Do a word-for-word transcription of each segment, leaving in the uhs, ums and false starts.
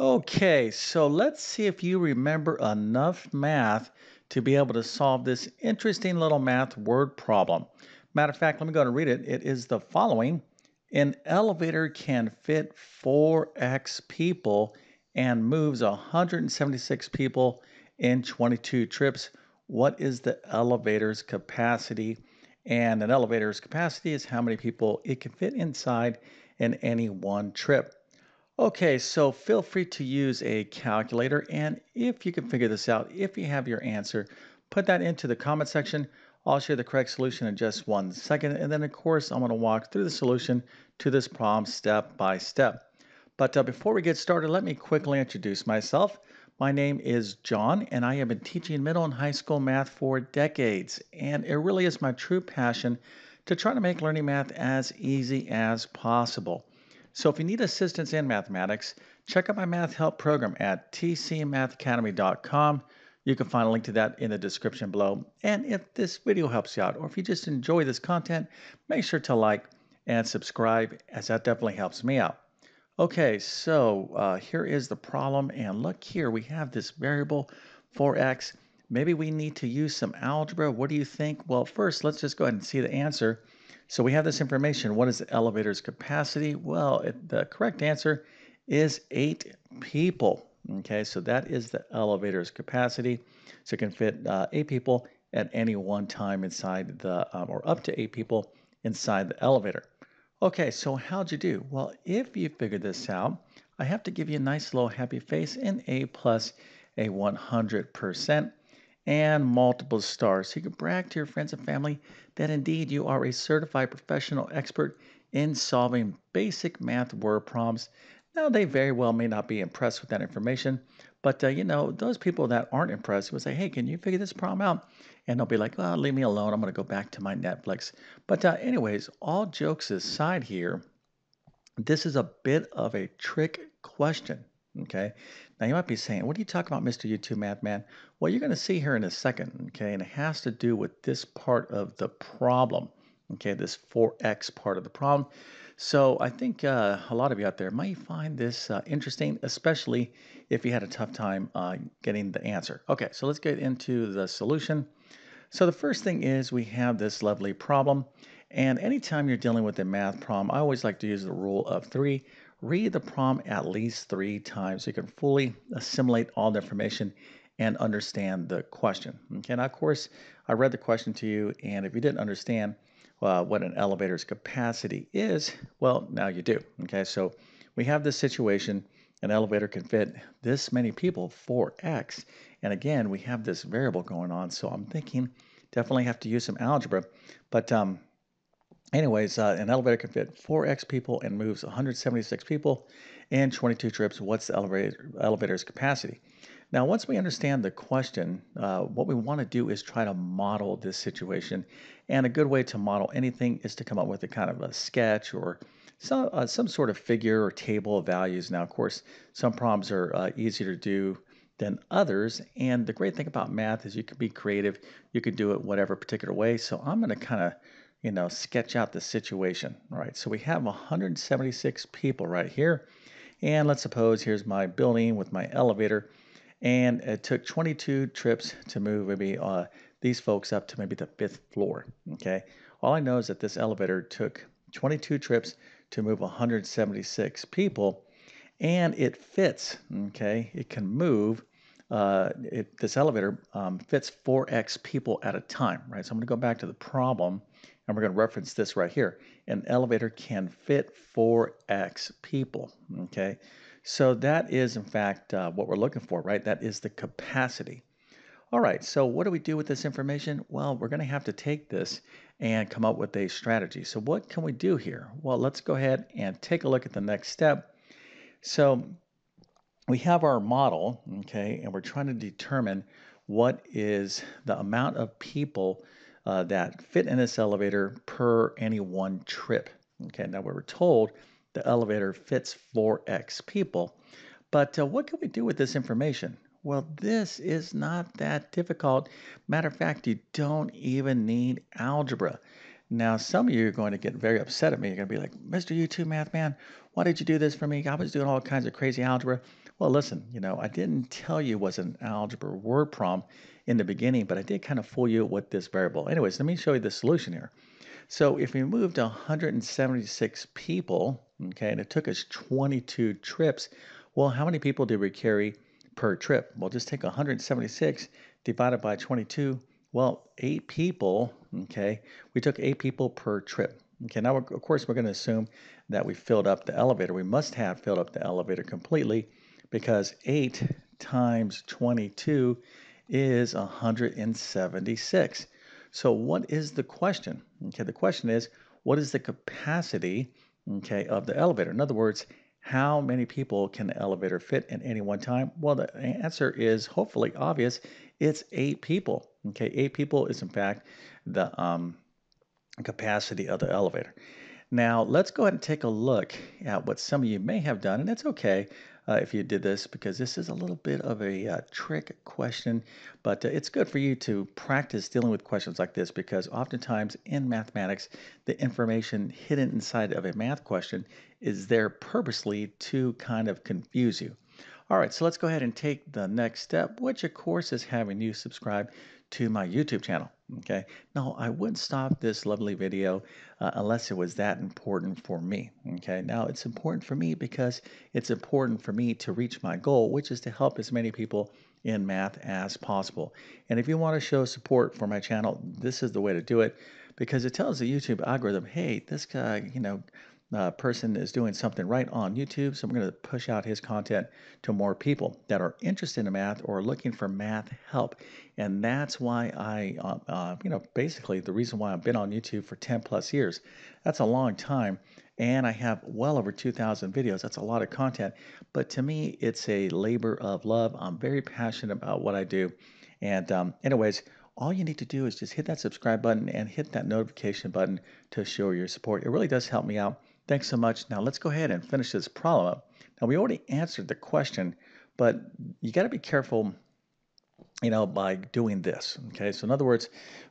Okay, so let's see if you remember enough math to be able to solve this interesting little math word problem. Matter of fact, let me go and read it. It is the following. An elevator can fit four x people and moves one hundred seventy-six people in twenty-two trips. What is the elevator's capacity? And an elevator's capacity is how many people it can fit inside in any one trip. Okay, so feel free to use a calculator, and if you can figure this out, if you have your answer, put that into the comment section. I'll share the correct solution in just one second, and then of course I'm going to walk through the solution to this problem step by step. But uh, before we get started, let me quickly introduce myself. My name is John, and I have been teaching middle and high school math for decades, and it really is my true passion to try to make learning math as easy as possible. So if you need assistance in mathematics, check out my math help program at t c math academy dot com. You can find a link to that in the description below. And if this video helps you out, or if you just enjoy this content, make sure to like and subscribe, as that definitely helps me out. Okay, so uh, here is the problem, and look here, we have this variable four x. Maybe we need to use some algebra. What do you think? Well, first, let's just go ahead and see the answer. So we have this information. What is the elevator's capacity? Well, it, the correct answer is eight people. Okay, so that is the elevator's capacity. So it can fit uh, eight people at any one time inside the, um, or up to eight people inside the elevator. Okay, so how'd you do? Well, if you figured this out, I have to give you a nice little happy face and A plus a one hundred percent. And multiple stars. So you can brag to your friends and family that indeed you are a certified professional expert in solving basic math word problems. Now, they very well may not be impressed with that information, but uh, you know, those people that aren't impressed will say, hey, can you figure this problem out? And they'll be like, well, leave me alone. I'm going to go back to my Netflix. But uh, anyways, all jokes aside here, this is a bit of a trick question. Okay, now you might be saying, what are you talking about, Mister YouTube Math Man? Well, you're going to see here in a second, okay, and it has to do with this part of the problem, okay, this four x part of the problem. So I think uh, a lot of you out there might find this uh, interesting, especially if you had a tough time uh, getting the answer. Okay, so let's get into the solution. So the first thing is we have this lovely problem, and anytime you're dealing with a math problem, I always like to use the rule of three. Read the problem at least three times so you can fully assimilate all the information and understand the question. Okay, now of course, I read the question to you, and if you didn't understand uh, what an elevator's capacity is, well, now you do. Okay, so we have this situation. An elevator can fit this many people, four x, and again, we have this variable going on, so I'm thinking definitely have to use some algebra, but um, Anyways, uh, an elevator can fit four x people and moves one hundred seventy-six people in twenty-two trips. What's the elevator, elevator's capacity? Now, once we understand the question, uh, what we want to do is try to model this situation. And a good way to model anything is to come up with a kind of a sketch or some, uh, some sort of figure or table of values. Now, of course, some problems are uh, easier to do than others, and the great thing about math is you can be creative. You can do it whatever particular way. So I'm going to kind of you know, sketch out the situation. All right, so we have one hundred seventy-six people right here. And let's suppose here's my building with my elevator. And it took twenty-two trips to move maybe uh, these folks up to maybe the fifth floor, okay? All I know is that this elevator took twenty-two trips to move one hundred seventy-six people, and it fits, okay? It can move. Uh, it, this elevator um, fits four x people at a time, right? So I'm going to go back to the problem, and we're going to reference this right here. An elevator can fit four x people, okay? So that is, in fact, uh, what we're looking for, right? That is the capacity. All right, so what do we do with this information? Well, we're going to have to take this and come up with a strategy. So what can we do here? Well, let's go ahead and take a look at the next step. So we have our model, okay, and we're trying to determine what is the amount of people uh, that fit in this elevator per any one trip. Okay, now we were told the elevator fits four x people, but uh, what can we do with this information? Well, this is not that difficult. Matter of fact, you don't even need algebra. Now, some of you are going to get very upset at me. You're going to be like, Mister YouTube Math Man, why did you do this for me? I was doing all kinds of crazy algebra. Well, listen, you know, I didn't tell you it was an algebra word prompt in the beginning, but I did kind of fool you with this variable. Anyways, let me show you the solution here. So if we moved one hundred seventy-six people, okay, and it took us twenty-two trips, well, how many people did we carry per trip? Well, just take one hundred seventy-six divided by twenty-two. Well, eight people, okay, we took eight people per trip. Okay, now, of course, we're going to assume that we filled up the elevator. We must have filled up the elevator completely because eight times twenty-two is one hundred seventy-six. So what is the question? Okay, the question is, what is the capacity, okay, of the elevator? In other words, how many people can the elevator fit at any one time? Well, the answer is hopefully obvious. It's eight people. Okay, eight people is, in fact, the um, capacity of the elevator. Now, let's go ahead and take a look at what some of you may have done, and it's okay uh, if you did this because this is a little bit of a uh, trick question, but uh, it's good for you to practice dealing with questions like this because oftentimes in mathematics, the information hidden inside of a math question is there purposely to kind of confuse you. All right, so let's go ahead and take the next step, which of course is having you subscribe to my YouTube channel. Okay, now I wouldn't stop this lovely video uh, unless it was that important for me. Okay, now it's important for me because it's important for me to reach my goal, which is to help as many people in math as possible. And if you want to show support for my channel, this is the way to do it because it tells the YouTube algorithm, hey, this guy, you know, Uh, person is doing something right on YouTube, so I'm going to push out his content to more people that are interested in math or looking for math help. And that's why I, uh, uh, you know, basically the reason why I've been on YouTube for ten plus years. That's a long time, and I have well over two thousand videos. That's a lot of content, but to me, it's a labor of love. I'm very passionate about what I do. And um, anyways, all you need to do is just hit that subscribe button and hit that notification button to show your support. It really does help me out. Thanks so much. Now let's go ahead and finish this problem up. Now we already answered the question, but you got to be careful, you know, by doing this. Okay, so in other words,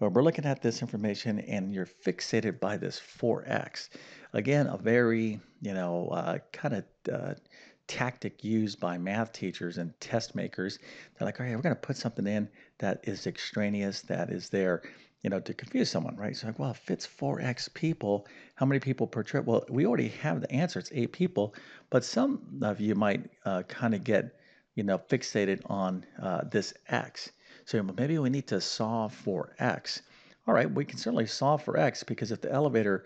we're looking at this information and you're fixated by this four x. Again, a very, you know, uh, kind of uh, tactic used by math teachers and test makers. They're like, all right, we're going to put something in that is extraneous, that is there, you know, to confuse someone, right? So like, well, if it's four x people, how many people per trip? Well, we already have the answer. It's eight people, but some of you might uh, kind of get, you know, fixated on uh, this x. So maybe we need to solve for x. All right, we can certainly solve for x because if the elevator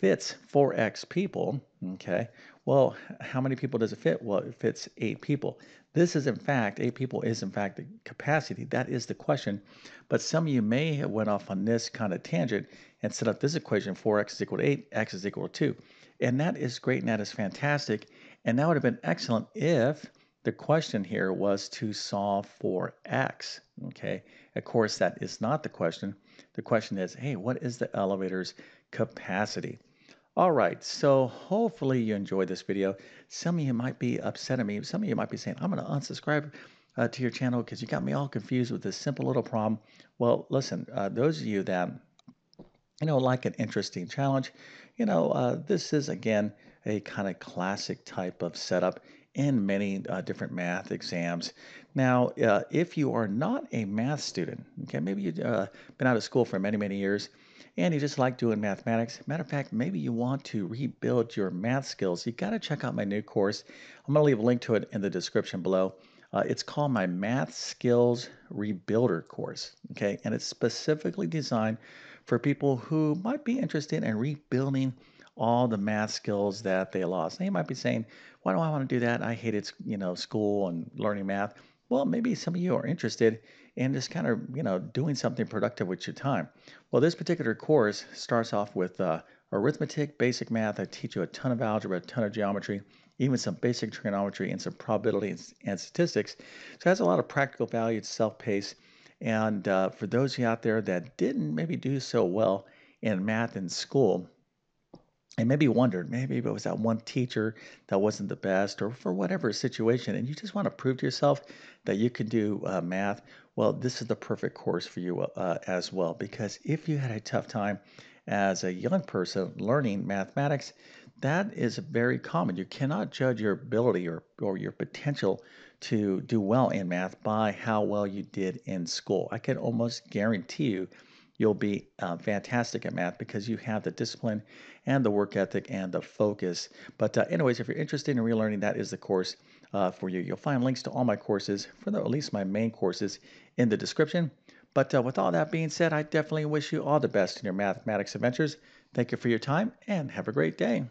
fits four x people, okay, well, how many people does it fit? Well, it fits eight people. This is in fact, eight people is in fact the capacity. That is the question. But some of you may have went off on this kind of tangent and set up this equation, four x is equal to eight, x is equal to two. And that is great and that is fantastic. And that would have been excellent if the question here was to solve for x, okay? Of course, that is not the question. The question is, hey, what is the elevator's capacity? All right, so hopefully you enjoyed this video. Some of you might be upset at me. Some of you might be saying, I'm going to unsubscribe uh, to your channel because you got me all confused with this simple little problem. Well, listen, uh, those of you that, you know, like an interesting challenge, you know, uh, this is, again, a kind of classic type of setup in many uh, different math exams. Now, uh, if you are not a math student, okay, maybe you've uh, been out of school for many, many years, and you just like doing mathematics. Matter of fact, maybe you want to rebuild your math skills. You got to check out my new course. I'm going to leave a link to it in the description below. Uh, it's called my Math Skills Rebuilder course, okay? And it's specifically designed for people who might be interested in rebuilding all the math skills that they lost. Now you might be saying, why do I want to do that? I hated, you know, school and learning math. Well, maybe some of you are interested in just kind of, you know, doing something productive with your time. Well, this particular course starts off with uh, arithmetic, basic math. I teach you a ton of algebra, a ton of geometry, even some basic trigonometry and some probability and, and statistics. So it has a lot of practical value. It's self-paced. And uh, for those of you out there that didn't maybe do so well in math in school, and maybe wondered, maybe it was that one teacher that wasn't the best or for whatever situation, and you just want to prove to yourself that you can do uh, math, well, this is the perfect course for you uh, as well. Because if you had a tough time as a young person learning mathematics, that is very common. You cannot judge your ability or, or your potential to do well in math by how well you did in school. I can almost guarantee you you'll be uh, fantastic at math because you have the discipline and the work ethic and the focus. But uh, anyways, if you're interested in relearning, that is the course uh, for you. You'll find links to all my courses, for the, at least my main courses, in the description. But uh, with all that being said, I definitely wish you all the best in your mathematics adventures. Thank you for your time and have a great day.